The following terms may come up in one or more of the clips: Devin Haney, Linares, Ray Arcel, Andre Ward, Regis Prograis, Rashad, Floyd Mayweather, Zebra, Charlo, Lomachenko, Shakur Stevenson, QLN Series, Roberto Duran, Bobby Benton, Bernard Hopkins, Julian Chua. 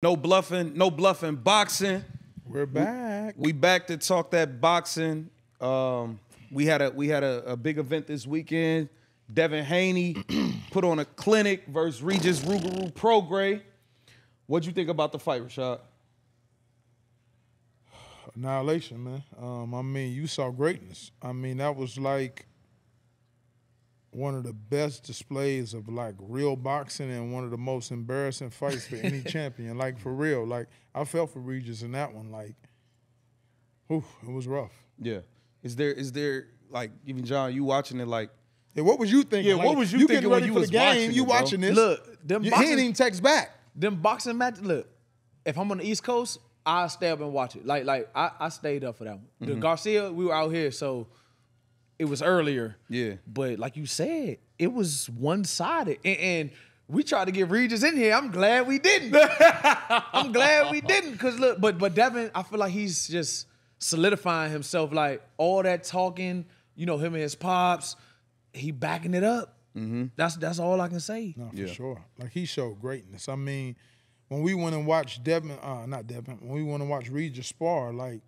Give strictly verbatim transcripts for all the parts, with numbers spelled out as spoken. No bluffing, no bluffing boxing. We're back. We, we back to talk that boxing. Um, we had a we had a, a big event this weekend. Devin Haney put on a clinic versus Regis Prograis. What'd you think about the fight, Rashad? Annihilation, man. Um, I mean, you saw greatness. I mean, that was like one of the best displays of like real boxing and one of the most embarrassing fights for any champion. Like for real, like I felt for Regis in that one. Like, whew, it was rough. Yeah. Is there, is there like, even John, you watching it like? Yeah. What was you thinking? Yeah. Like, what was you, you thinking when you was game, watching? You it, watching this? Look, them you, boxing, he didn't even text back. Them boxing matches. Look, if I'm on the East Coast, I stay up and watch it. Like, like I, I stayed up for that one. Mm-hmm. The Garcia, we were out here, so. It was earlier. Yeah. But like you said, it was one-sided. And, and we tried to get Regis in here. I'm glad we didn't. I'm glad we didn't. Cause look, but but Devin, I feel like he's just solidifying himself. Like all that talking, you know, him and his pops, he backing it up. Mm-hmm. That's that's all I can say. No, for yeah. sure. Like he showed greatness. I mean, when we went and watched Devin, uh, not Devin, when we went and watched Regis spar, like,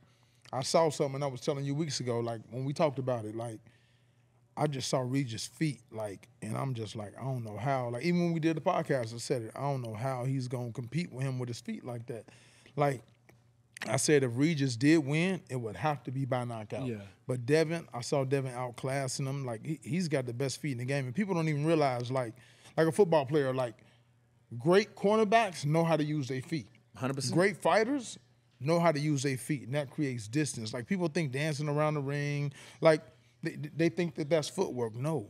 I saw something I was telling you weeks ago, like when we talked about it, like I just saw Regis' feet, like, and I'm just like, I don't know how. Like even when we did the podcast, I said it, I don't know how he's gonna compete with him with his feet like that. Like I said, if Regis did win, it would have to be by knockout. Yeah. But Devin, I saw Devin outclassing him. Like he, he's got the best feet in the game, and people don't even realize, like, like a football player, like great cornerbacks know how to use their feet. one hundred percent. Great fighters know how to use their feet, and that creates distance. Like, people think dancing around the ring, like, they, they think that that's footwork. No.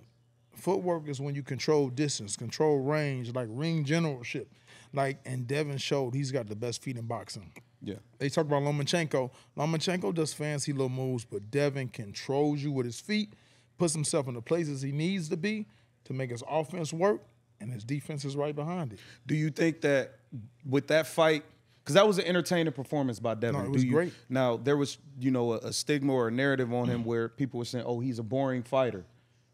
Footwork is when you control distance, control range, like ring generalship. Like, and Devin showed he's got the best feet in boxing. Yeah. They talk about Lomachenko. Lomachenko does fancy little moves, but Devin controls you with his feet, puts himself in the places he needs to be to make his offense work, and his defense is right behind it. Do you think that with that fight, because that was an entertaining performance by Devin. No, it was Do you, great. Now, there was, you know, a, a stigma or a narrative on him where people were saying, oh, he's a boring fighter.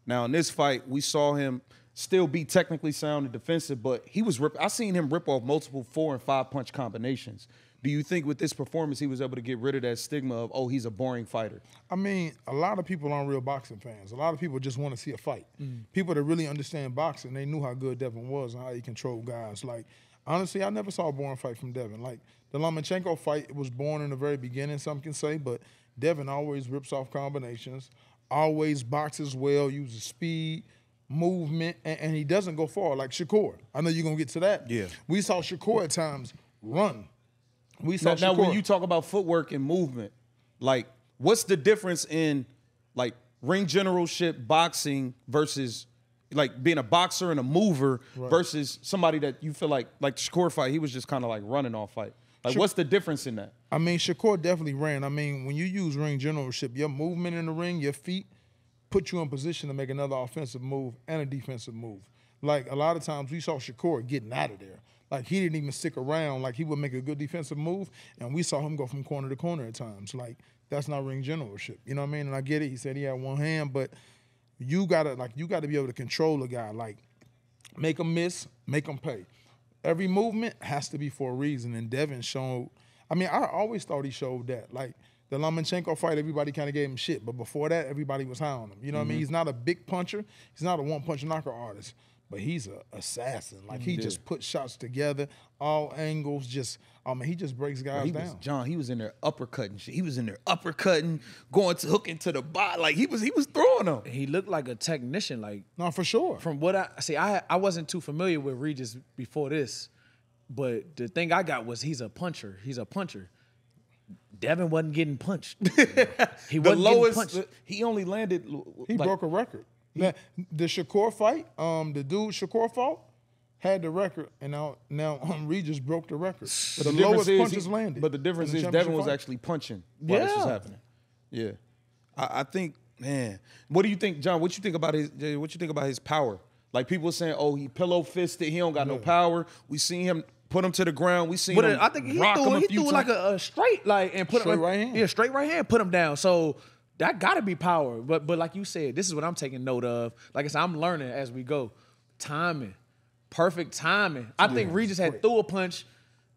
Now, in this fight, we saw him still be technically sound and defensive, but he was ripped. I seen him rip off multiple four- and five-punch combinations. Do you think with this performance he was able to get rid of that stigma of, oh, he's a boring fighter? I mean, a lot of people aren't real boxing fans. A lot of people just want to see a fight. Mm. People that really understand boxing, they knew how good Devin was and how he controlled guys. Like, honestly, I never saw a boring fight from Devin. Like, the Lomachenko fight was born in the very beginning, some can say, but Devin always rips off combinations, always boxes well, uses speed, movement, and, and he doesn't go far, like Shakur. I know you're going to get to that. Yeah. We saw Shakur at times run. We saw now, Shakur. Now, when you talk about footwork and movement, like, what's the difference in, like, ring generalship boxing versus like being a boxer and a mover right. versus somebody that you feel like, like Shakur fight, he was just kind of like running all fight. Like Sha what's the difference in that? I mean, Shakur definitely ran. I mean, when you use ring generalship, your movement in the ring, your feet, put you in position to make another offensive move and a defensive move. Like a lot of times we saw Shakur getting out of there. Like he didn't even stick around. Like he would make a good defensive move and we saw him go from corner to corner at times. Like that's not ring generalship. You know what I mean? And I get it. He said he had one hand, but You gotta like you gotta be able to control a guy, like make him miss, make him pay. Every movement has to be for a reason. And Devin showed, I mean, I always thought he showed that. Like the Lomachenko fight, everybody kind of gave him shit, but before that, everybody was high on him. You know mm-hmm. what I mean? He's not a big puncher, he's not a one-punch knocker artist, but he's an assassin. Like he yeah. just puts shots together, all angles. Just, I mean, he just breaks guys he down. Was, John, he was in there uppercutting shit. He was in there uppercutting, going to hooking to the body. Like he was, he was throwing them. He looked like a technician. Like no, for sure. From what I see, I I wasn't too familiar with Regis before this, but the thing I got was he's a puncher. He's a puncher. Devin wasn't getting punched. He wasn't lowest, getting punched. He only landed. He like, broke a record. Now, the Shakur fight, um, the dude Shakur fought, had the record, and now now um, Regis broke the record. But the, the lowest punches he, landed. But the difference is Devin was fight. actually punching while yeah. this was happening. Yeah, I, I think, man. What do you think, John? What you think about his? What you think about his power? Like people saying, oh, he pillow fisted. He don't got yeah. no power. We seen him put him to the ground. We seen but him. I think he rock threw, him a he few threw like a, a straight like and put straight him right hand. Yeah, straight right hand. Put him down. So. That gotta be power, but but like you said, this is what I'm taking note of. Like I said, I'm learning as we go. Timing, perfect timing. I yeah, think Regis had quick. threw a punch,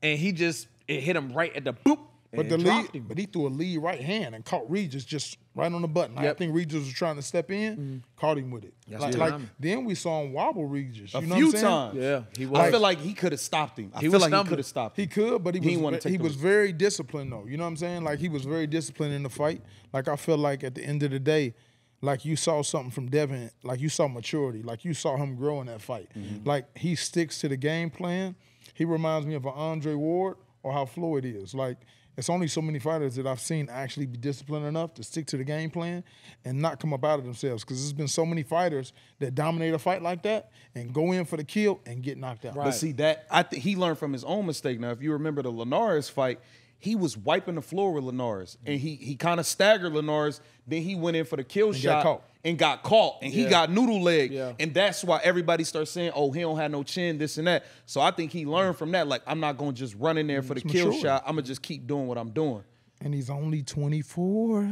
and he just it hit him right at the boop. But the lead, but he threw a lead right hand and caught Regis just right on the button. Yep. I think Regis was trying to step in, mm. caught him with it. That's like, like then we saw him wobble Regis. You a know few what I'm saying? times. Yeah, he was. I like, feel like he could have stopped him. I he feel like he could have stopped him. He could, but he, he was he was very disciplined though. You know what I'm saying? Like he was very disciplined in the fight. Like I feel like at the end of the day, like you saw something from Devin. Like you saw maturity. Like you saw him grow in that fight. Mm-hmm. Like he sticks to the game plan. He reminds me of an Andre Ward or how Floyd is. Like. It's only so many fighters that I've seen actually be disciplined enough to stick to the game plan and not come up out of themselves. Because there's been so many fighters that dominate a fight like that and go in for the kill and get knocked out. Right. But see, that I th he learned from his own mistake. Now, if you remember the Linares fight, he was wiping the floor with Linares. And he he kind of staggered Linares. Then he went in for the kill and shot. Got caught. And got caught, and yeah. he got noodle leg. Yeah. And that's why everybody starts saying, oh, he don't have no chin, this and that. So I think he learned from that, like, I'm not going to just run in there for the it's kill mature. shot. I'm going to just keep doing what I'm doing. And he's only twenty-four.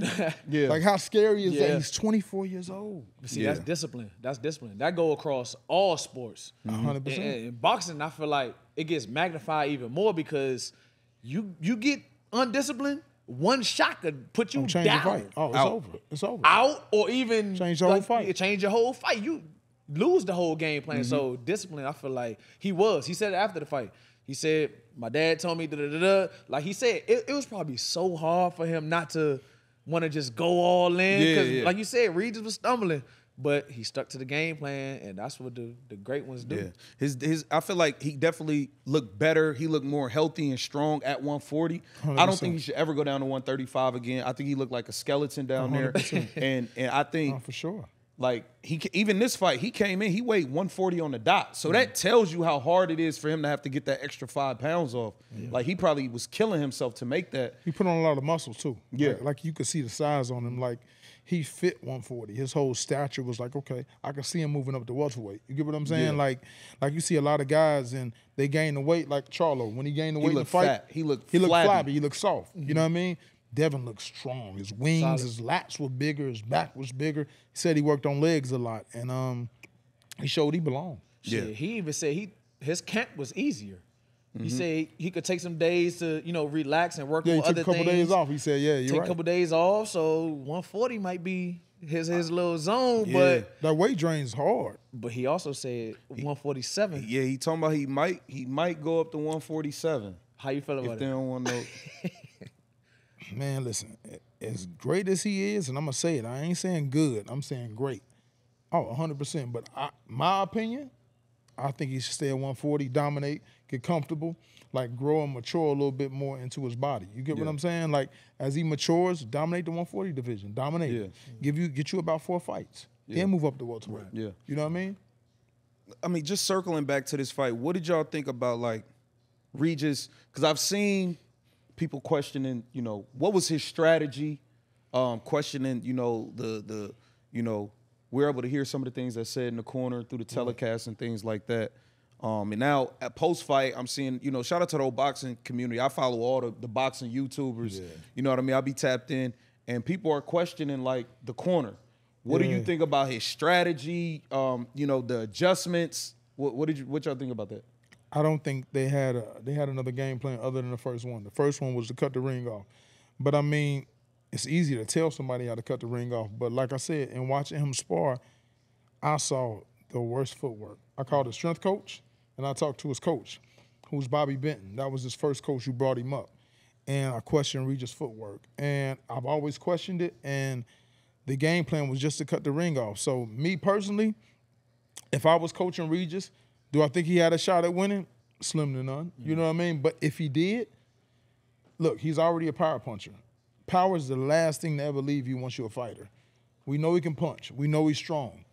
Yeah. Like, how scary is yeah. that? He's twenty-four years old. See, yeah. that's discipline. That's discipline. That go across all sports. one hundred percent. And, and boxing, I feel like it gets magnified even more because you, you get undisciplined, one shot could put you change down. Change the fight. Oh, it's out. over. It's over. Out or even change the whole like, fight. Change your whole fight. You lose the whole game plan. Mm-hmm. So discipline, I feel like he was. He said it after the fight. He said, my dad told me, da da da, da. Like he said, it, it was probably so hard for him not to want to just go all in. Yeah, yeah. Like you said, Regis was stumbling. But he stuck to the game plan, and that's what the, the great ones do. Yeah. His his I feel like he definitely looked better. He looked more healthy and strong at one forty. one hundred percent. I don't think he should ever go down to one thirty-five again. I think he looked like a skeleton down one hundred percent. There. And and I think oh, for sure. Like he even this fight, he came in, he weighed one forty on the dot. So yeah. that tells you how hard it is for him to have to get that extra five pounds off. Yeah. Like he probably was killing himself to make that. He put on a lot of muscle too. Yeah. Like, like you could see the size on him. Like he fit one forty. His whole stature was like, okay, I can see him moving up to welterweight. You get what I'm saying? Yeah. Like, like you see a lot of guys and they gain the weight, like Charlo. When he gained the weight in the fight, fat. he looked he looked flabby. He looked soft. Mm-hmm. You know what I mean? Devin looked strong. His wings, Solid. his lats were bigger. His back was bigger. He said he worked on legs a lot, and um, he showed he belonged. Yeah. Shit, he even said he his camp was easier. Mm-hmm. He said he could take some days to you know relax and work yeah, on other things. Yeah, he took a couple days off. He said, yeah, you're take right. Take a couple days off, so one forty might be his his little zone, yeah. but that weight drain's hard. But he also said one forty-seven. He, yeah, he talking about he might he might go up to one forty-seven. How you feel about it? If they don't want no. Man, listen, as great as he is, and I'm going to say it, I ain't saying good, I'm saying great. Oh, one hundred percent. But I, my opinion, I think he should stay at one forty, dominate, get comfortable, like grow and mature a little bit more into his body. You get yeah. what I'm saying? Like, as he matures, dominate the one forty division, dominate. Yeah. Give you, get you about four fights. Yeah. Then move up the welterweight. Right. Yeah. You know what I mean? I mean, just circling back to this fight, what did y'all think about, like, Regis? Because I've seen people questioning, you know, what was his strategy? Um, questioning, you know, the the, you know, we we're able to hear some of the things that said in the corner through the telecast mm-hmm. and things like that. Um, and now at post fight, I'm seeing, you know, shout out to the whole boxing community. I follow all the, the boxing YouTubers. Yeah. You know what I mean? I be tapped in, and people are questioning like the corner. What yeah. do you think about his strategy? Um, you know, the adjustments. What, what did you what y'all think about that? I don't think they had a, they had another game plan other than the first one. The first one was to cut the ring off. But, I mean, it's easy to tell somebody how to cut the ring off. But, like I said, in watching him spar, I saw the worst footwork. I called his strength coach, and I talked to his coach, who's Bobby Benton. That was his first coach who brought him up. And I questioned Regis' footwork. And I've always questioned it, and the game plan was just to cut the ring off. So, me personally, if I was coaching Regis, do I think he had a shot at winning? Slim to none. You know what I mean? But if he did, look, he's already a power puncher. Power is the last thing to ever leave you once you're a fighter. We know he can punch. We know he's strong.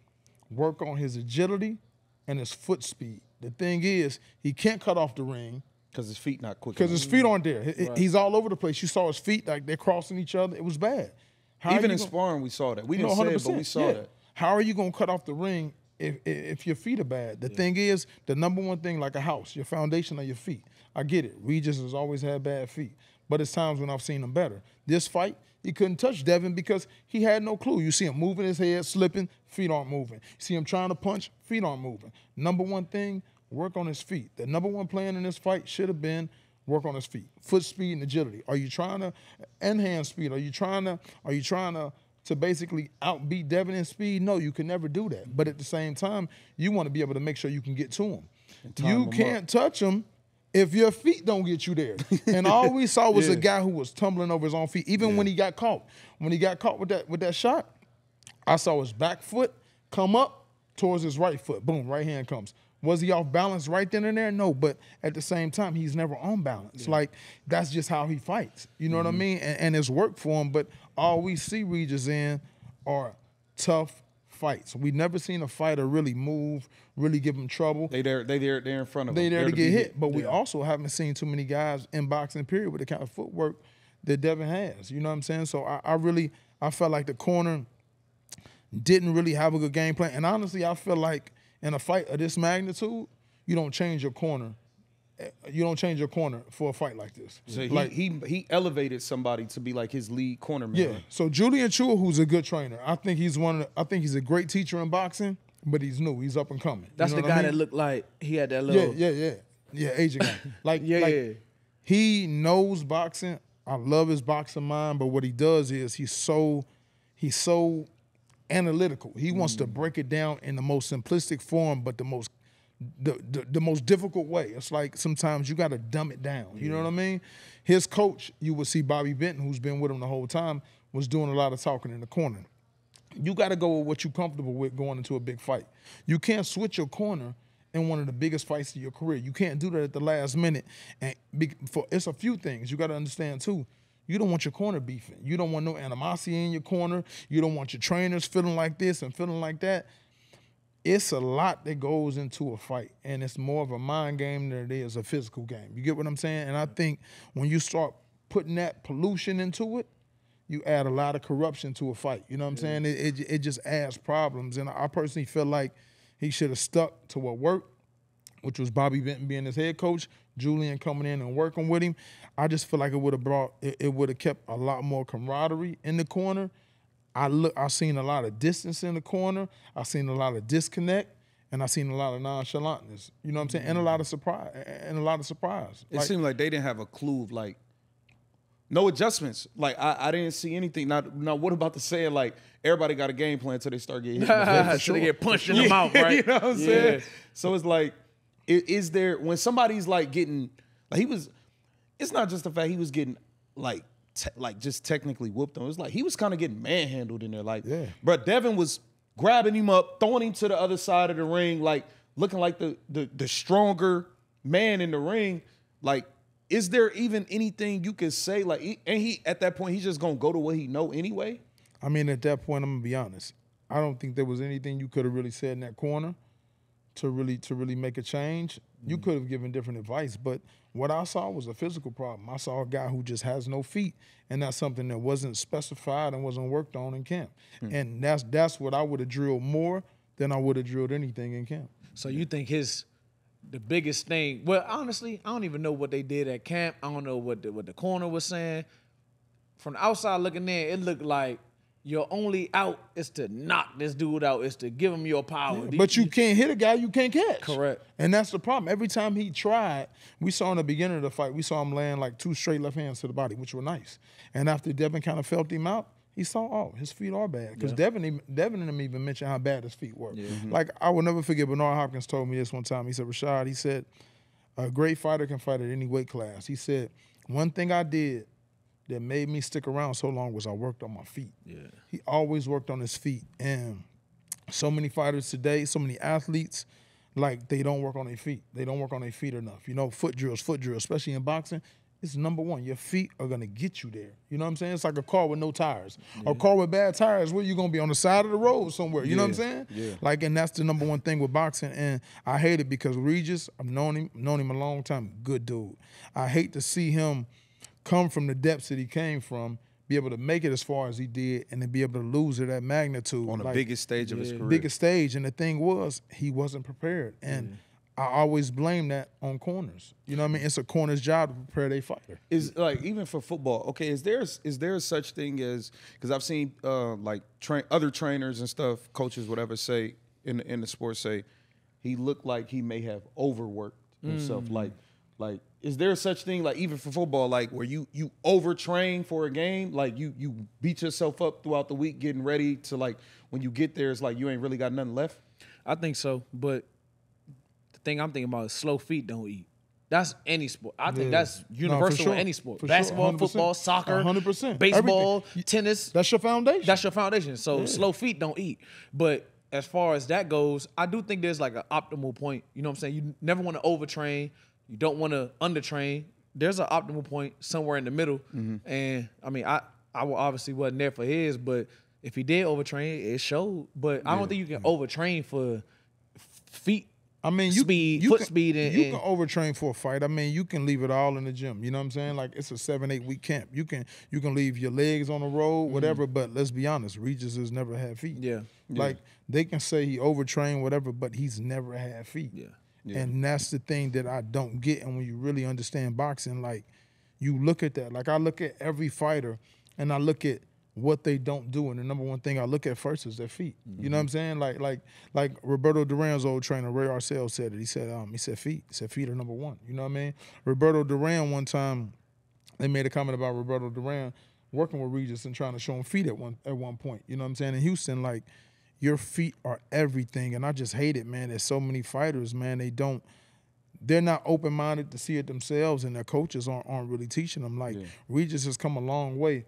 Work on his agility and his foot speed. The thing is, he can't cut off the ring. Because his feet not quick enough. Because his feet aren't there. Right. He's all over the place. You saw his feet, like they're crossing each other. It was bad. How Even in sparring, we saw that. We didn't say it, but we saw yeah. that. How are you going to cut off the ring If, if your feet are bad? The yeah. thing is, the number one thing, like a house, your foundation are your feet. I get it. Regis has always had bad feet. But it's times when I've seen him better. This fight, he couldn't touch Devin because he had no clue. You see him moving his head, slipping, feet aren't moving. You see him trying to punch, feet aren't moving. Number one thing, work on his feet. The number one plan in this fight should have been Work on his feet, foot speed and agility. Are you trying to, and hand speed? Are you trying to? Are you trying to to basically outbeat Devin in speed? No, you can never do that. But at the same time, you want to be able to make sure you can get to him. You can't up. touch him if your feet don't get you there. And all we saw was yeah. a guy who was tumbling over his own feet, even yeah. when he got caught. When he got caught with that with that shot, I saw his back foot come up towards his right foot. Boom, right hand comes. Was he off balance right then and there? No, but at the same time, he's never on balance. Yeah. Like, that's just how he fights. You know mm-hmm. what I mean? And, and it's worked for him, but all we see Regis in are tough fights. We've never seen a fighter really move, really give him trouble. They there, they there, they're in front of they him. They there to, to get hit, hit. But yeah. we also haven't seen too many guys in boxing, period, with the kind of footwork that Devin has. You know what I'm saying? So I, I really, I felt like the corner didn't really have a good game plan. And honestly, I feel like in a fight of this magnitude, you don't change your corner. You don't change your corner for a fight like this. So like, he, he he elevated somebody to be like his lead corner man. Yeah. So Julian Chua, who's a good trainer, I think he's one. Of the, I think he's a great teacher in boxing, but he's new. He's up and coming. That's you know the guy I mean? that looked like he had that little. Yeah, yeah, yeah, yeah. Asian guy. Like yeah, like, yeah. He knows boxing. I love his boxing mind, but what he does is he's so he's so. analytical. He mm. wants to break it down in the most simplistic form, but the most the, the, the most difficult way. It's like sometimes you got to dumb it down. You yeah. know what I mean? His coach, you will see Bobby Benton, who's been with him the whole time, was doing a lot of talking in the corner. You got to go with what you're comfortable with going into a big fight. You can't switch your corner in one of the biggest fights of your career. You can't do that at the last minute. And be, for it's a few things you got to understand too. You don't want your corner beefing. You don't want no animosity in your corner. You don't want your trainers feeling like this and feeling like that. It's a lot that goes into a fight, and it's more of a mind game than it is a physical game. You get what I'm saying? And I think when you start putting that pollution into it, you add a lot of corruption to a fight. You know what I'm saying? It, it, it just adds problems. And I personally feel like he should have stuck to what worked, which was Bobby Benton being his head coach, Julian coming in and working with him. I just feel like it would have brought, it, it would have kept a lot more camaraderie in the corner. I look, I've seen a lot of distance in the corner. I've seen a lot of disconnect, and I've seen a lot of nonchalantness. You know what I'm saying? And a lot of surprise. And a lot of surprise. It like, seemed like they didn't have a clue of like, no adjustments. Like I, I didn't see anything. Now, now, what about the saying? Like everybody got a game plan until they start getting hit. Until sure. they get punched in the mouth, right? You know what I'm yeah. saying? So it's like. Is there, when somebody's like getting, like he was, it's not just the fact he was getting like, te like just technically whooped on. It's like he was kind of getting manhandled in there. Like, yeah. bro, Devin was grabbing him up, throwing him to the other side of the ring, like looking like the, the, the stronger man in the ring. Like, is there even anything you can say? Like, and he, at that point, he's just going to go to what he know anyway? I mean, at that point, I'm going to be honest. I don't think there was anything you could have really said in that corner to really to really make a change. You could have given different advice, but what I saw was a physical problem. I saw a guy who just has no feet, and that's something that wasn't specified and wasn't worked on in camp. Mm. And that's that's what I would have drilled more than I would have drilled anything in camp. So you think his the biggest thing, well, honestly, I don't even know what they did at camp. I don't know what the, what the corner was saying. From the outside looking in, it looked like your only out is to knock this dude out, is to give him your power. Yeah, but you can't hit a guy you can't catch. Correct. And that's the problem. Every time he tried, we saw in the beginning of the fight, we saw him land like two straight left hands to the body, which were nice. And after Devin kind of felt him out, he saw, oh, his feet are bad. Because yeah. Devin, Devin and him even mentioned how bad his feet were. Yeah. Mm-hmm. Like, I will never forget, Bernard Hopkins told me this one time. He said, Rashad, he said, a great fighter can fight at any weight class. He said, one thing I did that made me stick around so long was I worked on my feet. Yeah. He always worked on his feet. And so many fighters today, so many athletes, like they don't work on their feet. They don't work on their feet enough. You know, foot drills, foot drills, especially in boxing, it's number one. Your feet are gonna get you there. You know what I'm saying? It's like a car with no tires. Yeah. A car with bad tires, where you gonna be on the side of the road somewhere. You yeah. know what I'm saying? Yeah. Like, and that's the number one thing with boxing. And I hate it because Regis, I've known him, known him a long time, good dude. I hate to see him come from the depths that he came from, be able to make it as far as he did, and then be able to lose at that magnitude. On the like, biggest stage of yeah. his career. Biggest stage, and the thing was, he wasn't prepared. And yeah. I always blame that on corners. You know what I mean? It's a corner's job to prepare their fighter. Is like, even for football, okay, is there is there such thing as, because I've seen uh, like tra other trainers and stuff, coaches, whatever, say, in the, in the sport say, he looked like he may have overworked himself. Mm. Like, like, Is there such thing, like even for football, like where you you overtrain for a game, like you you beat yourself up throughout the week getting ready to, like, when you get there, it's like you ain't really got nothing left? I think so, but the thing I'm thinking about is slow feet don't eat. That's any sport. I think yeah. that's universal no, sure. in any sport. For Basketball, sure. football, soccer, one hundred percent. Baseball, everything. Tennis. That's your foundation. That's your foundation. So yeah. slow feet don't eat. But as far as that goes, I do think there's like an optimal point. You know what I'm saying? You never want to overtrain. You don't want to undertrain. There's an optimal point somewhere in the middle. Mm-hmm. And, I mean, I, I obviously wasn't there for his, but if he did overtrain, it showed. But yeah. I don't think you can yeah. overtrain for feet I mean, you, speed, you foot can, speed. And, you can and, overtrain for a fight. I mean, you can leave it all in the gym. You know what I'm saying? Like, it's a seven, eight-week camp. You can you can leave your legs on the road, whatever, mm-hmm. but let's be honest, Regis has never had feet. Yeah. Like, yeah. they can say he overtrained, whatever, but he's never had feet. Yeah. Yeah. And that's the thing that I don't get. And when you really understand boxing, like, you look at that. Like, I look at every fighter, and I look at what they don't do. And the number one thing I look at first is their feet. Mm-hmm. You know what I'm saying? Like like, like Roberto Duran's old trainer, Ray Arcel, said it. He said, um, he said feet. He said feet are number one. You know what I mean? Roberto Duran, one time, they made a comment about Roberto Duran working with Regis and trying to show him feet at one, at one point. You know what I'm saying? In Houston, like, your feet are everything. And I just hate it, man. There's so many fighters, man. They don't, they're not open-minded to see it themselves, and their coaches aren't, aren't really teaching them. Like, yeah. Regis has come a long way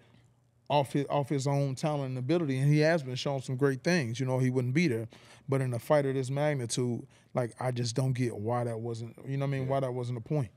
off his, off his own talent and ability, and he has been shown some great things. You know, he wouldn't be there. But in a fight of this magnitude, like, I just don't get why that wasn't, you know what I mean, yeah. why that wasn't a point.